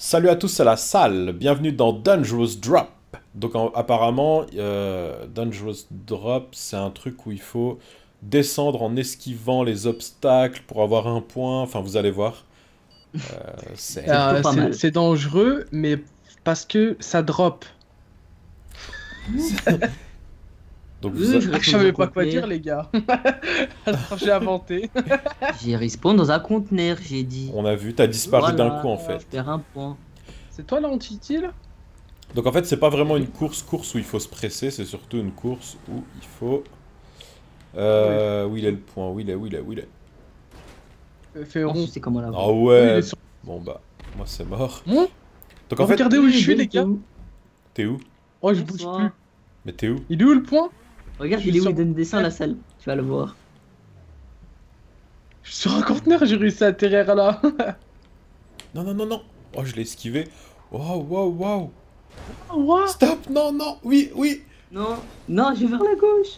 Salut à tous à la salle, bienvenue dans Dangerous Drop. Donc apparemment, Dangerous Drop, c'est un truc où il faut descendre en esquivant les obstacles pour avoir un point. Enfin, vous allez voir. C'est dangereux, mais parce que ça drop. Donc vous avez... Je savais pas quoi dire, les gars. J'ai inventé. J'ai respawn dans un conteneur, j'ai dit. On a vu, t'as disparu voilà, d'un coup en fait. Je perds un point. C'est toi l'anti-t-il là ? Donc en fait, c'est pas vraiment une course où il faut se presser, c'est surtout une course où il faut. Oui. Où il est le point, où il est. Fais rond. C'est comment là ? Ah ouais. Bon bah, moi c'est mort. Mmh. Donc en fait, regardez où je suis les gars. T'es où ? Oh, je bouge plus. Mais t'es où ? Il est où le point ? Regarde, il est où, il donne des seins à la salle, tu vas le voir. Je suis sur un conteneur, j'ai réussi à atterrir là. Non, non, non, non. Oh, je l'ai esquivé. Waouh, waouh, waouh. Wow. Stop, non, non, oui, oui. Non, non, je vais vers la gauche.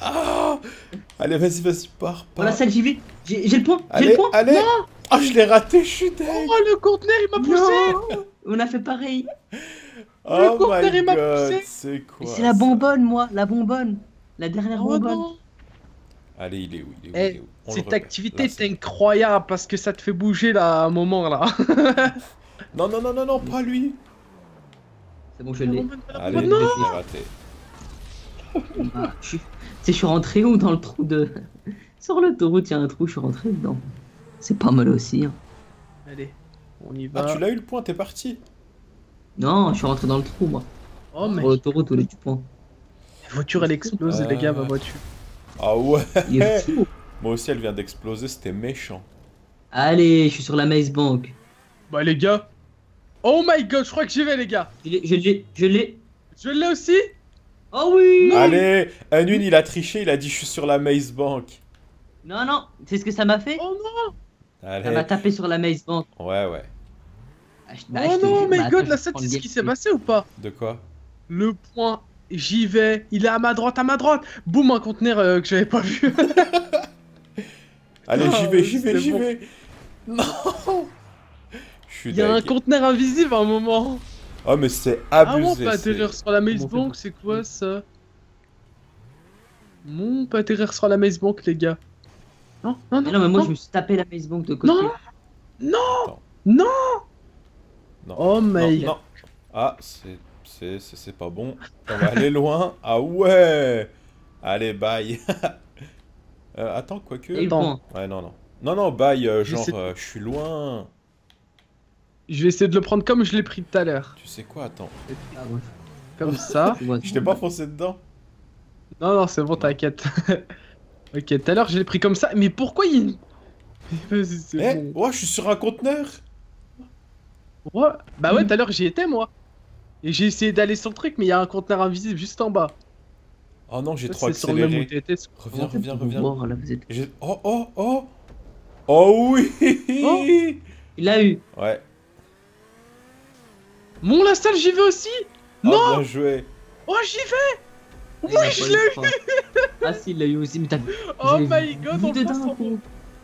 Ah, allez, vas-y, vas-y, pars. Dans la salle, j'y vais. J'ai le point, j'ai le point. Allez, non. Oh, je l'ai raté, je suis dingue. Oh, le conteneur, il m'a poussé. Non. On a fait pareil. Oh my god, c'est quoi? C'est la bonbonne, moi, la bonbonne. La dernière bonbonne. Allez, il est où, il est où? Cette activité est incroyable parce que ça te fait bouger là, à un moment là. Non, non, non, non, non, pas lui. C'est bon, je l'ai. Allez, il est raté. Tu sais, je suis rentré où? Dans le trou de... Sur l'autoroute, il y a un trou, je suis rentré dedans. C'est pas mal aussi. Allez, on y va. Ah, tu l'as eu le point, t'es parti. Non, je suis rentré dans le trou, moi. Oh, mais. L'autoroute, elle est du point. La voiture, elle explose, les gars, ma voiture. Ah ouais. Moi aussi, elle vient d'exploser, c'était méchant. Allez, je suis sur la Maze Bank. Bah, les gars. Oh my god, je crois que j'y vais, les gars. Je l'ai. Je l'ai aussi. Oh oui. Allez, Anune, il a triché, il a dit je suis sur la Maze Bank. Non, non, tu sais ce que ça m'a fait? Oh non. Allez. Ça m'a tapé sur la Maze Bank. Ouais, ouais. Bah, oh non, mais god, là, ça, tu sais ce qui s'est passé ou pas? De quoi? Le point, j'y vais, il est à ma droite, boum, un conteneur que j'avais pas vu. Allez, j'y vais. Non. Il y a un conteneur invisible à un moment. Oh, mais c'est abusé. Ah, mon pas atterrir sur la Maze Bank, c'est quoi ça? Mon pas atterrir sur la Maze Bank, les gars. Non, non, non, mais moi, je me suis tapé la Maze Bank de côté. Non, non, non. Non. Oh my god. Ah, c'est pas bon. On va aller loin. Ah ouais. Allez, bye. Attends, quoique. Ouais, non, non. Non, non, bye, genre, je suis loin. Je vais essayer de le prendre comme je l'ai pris tout à l'heure. Tu sais quoi, attends. Ah, ouais. Comme ça. Je t'ai pas foncé dedans. Non, non, c'est bon, t'inquiète. Ok, tout à l'heure, je l'ai pris comme ça. Mais pourquoi il... Vas-y, eh, bon. Oh, je suis sur un conteneur. Ouais. Bah ouais, tout à l'heure j'y étais moi. Et j'ai essayé d'aller sur le truc, mais il y a un conteneur invisible juste en bas. Oh non, j'ai trop accéléré. Reviens, reviens. Mort, là, vous êtes... Oh, oh, oh. Oh oui. Oh, il l'a eu. Ouais. Mon la salle, j'y vais aussi. Oh, non. Bien joué. Oh, j'y vais. Oui, je l'ai eu. Ah si, il l'a eu aussi, mais t'as... Oh my god, on le...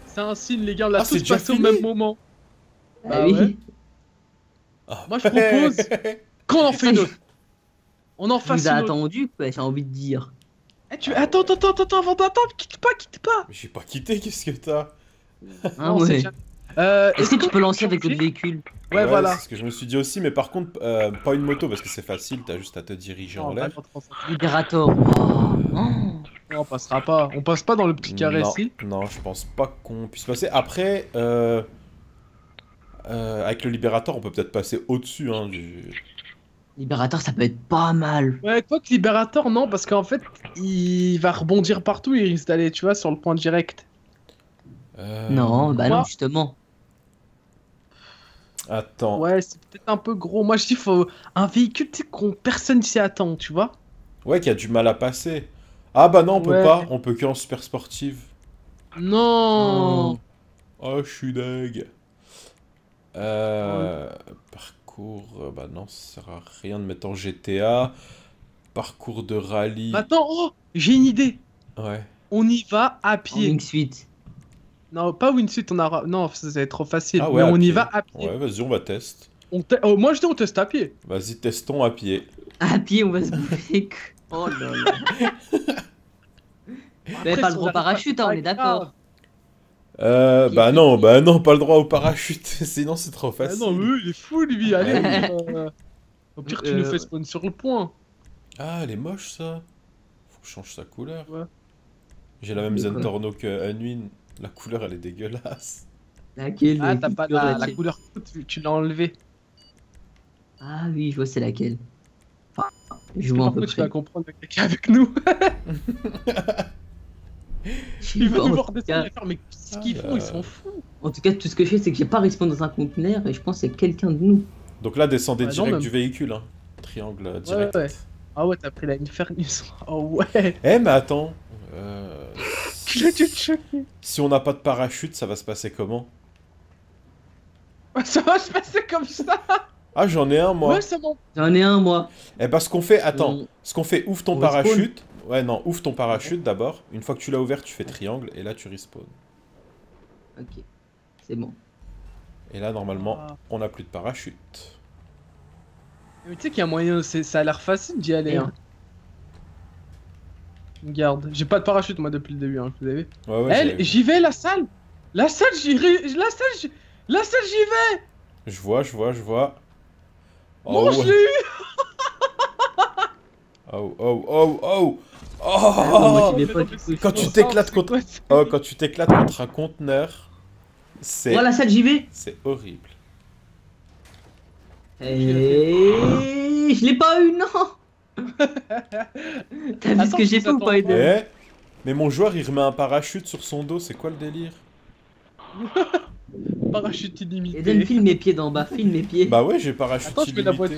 C'est un signe, les gars, on l'a tous passé au même moment. Bah oui. Oh. Moi je propose qu'on en fait deux. On en fasse deux. Vous avez attendu, j'ai envie de dire. Eh, tu... Attends, attends, attends, avant d'attendre, quitte pas, J'ai pas quitté, qu'est-ce que t'as? Ah ouais. Est-ce que tu peux lancer avec le véhicule? Ouais, voilà. C'est ce que je me suis dit aussi, mais par contre, pas une moto parce que c'est facile, t'as juste à te diriger en l'air. Liberator. On passera pas, on passe pas dans le petit carré ici. Non, je pense pas qu'on puisse passer. Après, avec le Liberator, on peut peut-être passer au-dessus. Hein, du... Liberator, ça peut être pas mal. Ouais, quoi que Liberator, non, parce qu'en fait, il va rebondir partout, il risque d'aller, tu vois, sur le point direct. Non, bah non, justement. Attends. Ouais, c'est peut-être un peu gros. Moi, je dis, faut un véhicule qu'on personne s'y attend, tu vois. Ouais, qui a du mal à passer. Ah bah non, on peut pas, on peut qu'en super sportive. Non. Oh, je suis dingue. Parcours, bah non, ça sert à rien de mettre en GTA. Parcours de rallye. Attends, oh, j'ai une idée. Ouais. On y va à pied. Wingsuit. Non, pas wingsuit, on a... Non, ça va être trop facile. Ah ouais, mais on y va à pied. Ouais, vas-y, on va test. Moi je dis on teste à pied. Vas-y, testons à pied. À pied, on va se bouffer. Oh là là. Vous n'avez pas le droit au parachute, hein, on est d'accord. Bah non, pas le droit au parachute, sinon c'est trop facile. Ah non, mais il est fou lui, allez. Au pire, tu nous fais spawn sur le point. Ah, elle est moche ça. Faut que je change sa couleur. Ouais. J'ai la même Zentorno que Anwin. La couleur, elle est dégueulasse. Laquelle? Ah, t'as pas la couleur, tu l'as enlevée. Ah oui, je vois c'est laquelle. Enfin, je vois un peu près. Tu vas comprendre quelqu'un avec nous. Il va nous voir descendre, mais qu'est-ce qu'ils font? Ils sont fous. En tout cas, tout ce que je sais, c'est que j'ai pas respawn dans un conteneur et je pense que c'est quelqu'un de nous. Donc là, descendez direct du véhicule, hein. Triangle direct. Ah ouais, t'as pris la Infernus. Oh ouais. Eh, mais attends. Si on n'a pas de parachute, ça va se passer comment? Ça va se passer comme ça. Ah, j'en ai un, moi. Ouais, c'est bon. J'en ai un, moi. Eh ben, ce qu'on fait, attends. Ce qu'on fait, ouvre ton parachute. Ouais, non, ouvre ton parachute d'abord. Une fois que tu l'as ouvert, tu fais triangle et là, tu respawn. Ok, c'est bon. Et là, normalement, on n'a plus de parachute. Mais tu sais qu'il y a moyen, ça a l'air facile d'y aller. Hein. Regarde, j'ai pas de parachute moi depuis le début, hein, vous avez vu. Ouais, ouais, j'y vais, la salle, j'y vais. Je vois. Oh, non, ouais. Je l'ai eu. Oh, quand tu t'éclates contre... un conteneur, c'est... Voilà, la salle, j'y vais. C'est horrible. Et... je l'ai pas eu, non. T'as vu ce que j'ai fait ou pas, Eden? Mais mon joueur, il remet un parachute sur son dos, c'est quoi le délire? Parachute illimité. Eden, file mes pieds d'en bas, file mes pieds. Bah ouais, j'ai parachute illimité. Attends, je mets la boîte.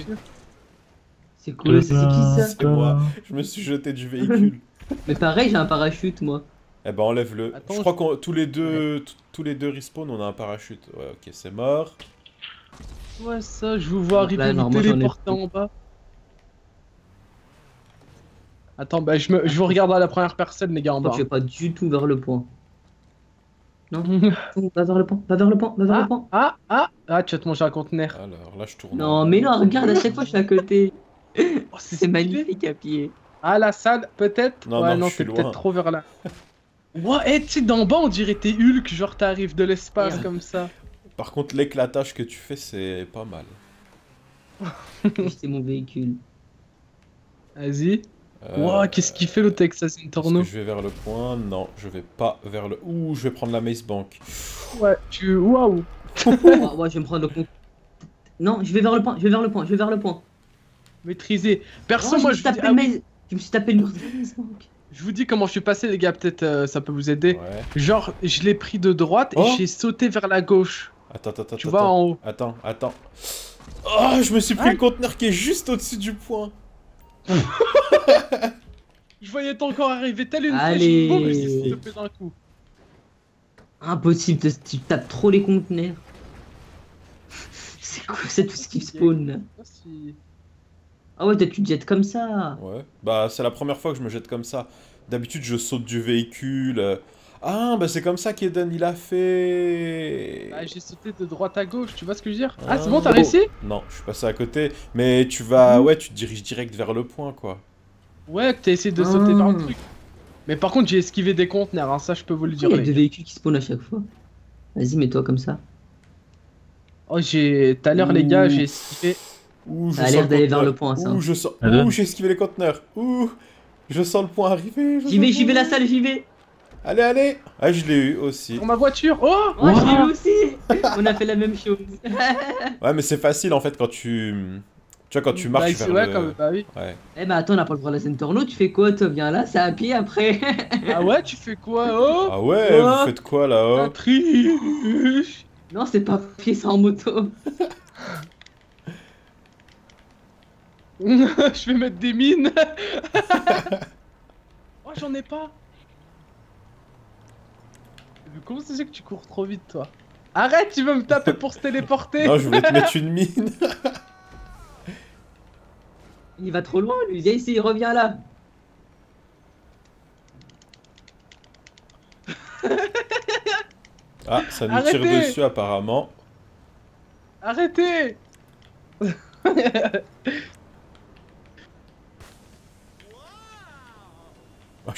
C'est cool, c'est qui ça? C'est moi, je me suis jeté du véhicule. Mais pareil, j'ai un parachute, moi. Eh ben, enlève-le. Je crois qu'on tous les deux respawn, on a un parachute. Ouais, ok, c'est mort. Ouais, ça, je vous vois arriver, vous téléporter en bas. Attends, bah je vous regarde à la première personne, les gars, en bas. Je vais pas du tout vers le point. Non, va vers le point, va vers le point. Ah, tu vas te manger un conteneur. Alors là, je tourne. Non, mais non, regarde, à chaque fois, je suis à côté. Oh, c'est magnifique à pied. Ah, la salle, peut-être. Non, ouais, non, c'est peut-être trop vers là. Ouais, tu sais, d'en bas, on dirait t'es Hulk, genre t'arrives de l'espace comme ça. Par contre, l'éclatage que tu fais, c'est pas mal. C'est mon véhicule. Vas-y. Wow, qu'est-ce qu'il fait le Texas Zentorno? Je vais vers le point. Non, je vais pas vers le... Ouh, je vais prendre la Maze Bank. Ouais, tu... Waouh. Ouais, je vais me prendre le point. Non, je vais vers le point, Maîtriser. Perso, moi, je me suis tapé le mur de la Maze Bank. Je vous dis comment je suis passé, les gars, peut-être ça peut vous aider. Ouais. Genre, je l'ai pris de droite et j'ai sauté vers la gauche. Attends. Tu vois en haut. Attends. Oh, je me suis pris le conteneur qui est juste au-dessus du point. Je voyais encore arriver telle une flèche. Boum, je t'ai stoppé d'un coup. Impossible, tu tapes trop les conteneurs. C'est quoi, c'est tout ce qui spawn. Ah ouais, toi tu te jettes comme ça. Ouais, bah c'est la première fois que je me jette comme ça. D'habitude je saute du véhicule. Ah bah c'est comme ça qu'Eden il a fait. Bah j'ai sauté de droite à gauche, tu vois ce que je veux dire? Ah c'est bon, t'as réussi? Non, je suis passé à côté. Mais tu vas, ouais, tu te diriges direct vers le point quoi. Ouais, t'as essayé de sauter vers le truc. Mais par contre j'ai esquivé des conteneurs, hein, ça je peux vous le dire. Il y a des véhicules qui spawnent à chaque fois. Vas-y, mets-toi comme ça. Oh j'ai, tout à l'heure les gars, j'ai esquivé. Ouh, ça a l'air d'aller vers le point, ça. Ouh, j'ai esquivé les conteneurs. Ouh, je sens le point arriver. J'y vais, la salle, j'y vais. Allez. Ah, je l'ai eu aussi. Pour ma voiture. Oh, oh, je l'ai eu aussi. On a fait la même chose. Ouais, mais c'est facile en fait quand tu... Tu vois, quand tu marches vers le... Comme... Bah oui. Ouais. Eh bah attends, on n'a pas le droit à la Zentorno, tu fais quoi? Toi, viens là, c'est à pied après. Ah ouais, tu fais quoi? Oh. Ah ouais, vous faites quoi là? Oh. Un triche. Non, c'est pas pied, c'est en moto. Je vais mettre des mines. Oh, j'en ai pas. Comment c'est que tu cours trop vite, toi? Arrête, tu veux me taper pour se téléporter. Non, je voulais te mettre une mine. Il va trop loin, lui. Viens ici, il revient là. Ah, ça nous tire dessus, apparemment. Arrêtez. Je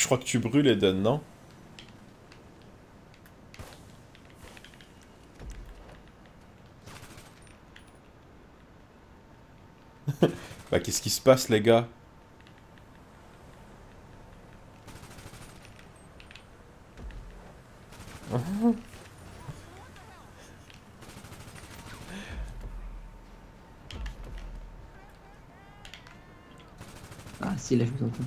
crois que tu brûles Eden, non? Bah qu'est-ce qui se passe les gars? Ah si, là je vous entends.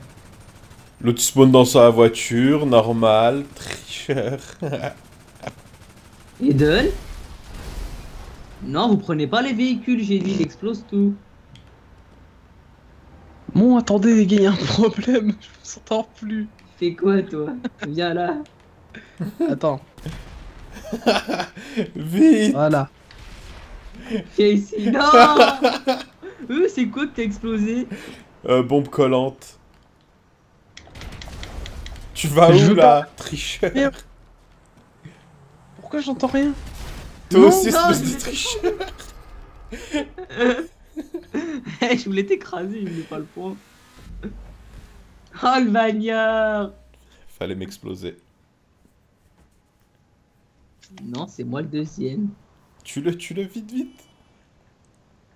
L'autre spawn dans sa voiture, normal, tricheur. Eden? Non, vous prenez pas les véhicules, j'ai dit, il explose tout. Bon, attendez les gars, il y a un problème, je me s'entends plus. Fais quoi toi? Viens là. Attends. Vite. Voilà. Viens ici. Non. C'est quoi que t'as explosé? Bombe collante. Tu vas où là, tricheur? Pourquoi j'entends rien? Toi aussi, espèce de tricheur. Je voulais t'écraser, je voulais pas le point. Oh le bagnard! Fallait m'exploser. Non, c'est moi le deuxième. Tue-le vite, vite!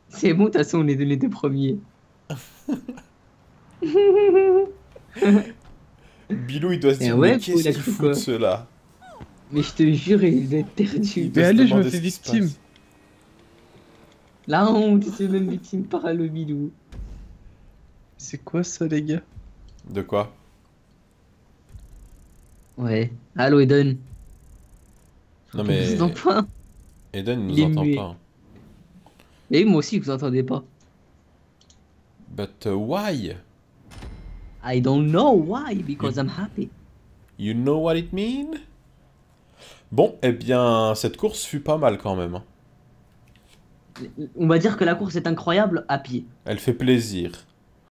C'est bon, de toute façon, on est les deux premiers. Bilou, il doit se dire, mais qu'est-ce qu'il fout de cela? Mais je te jure, il doit être perdu. Mais allez, je me fais victime. La honte, c'est même victime par le Bilou. C'est quoi ça, les gars? De quoi? Ouais. Allô, Eden. Non mais... Il nous entend pas. Eden, il nous entend pas. Et moi aussi, vous entendez pas. But why? I don't know why, because I'm happy. You know what it means? Bon, eh bien, cette course fut pas mal quand même. On va dire que la course est incroyable à pied. Elle fait plaisir.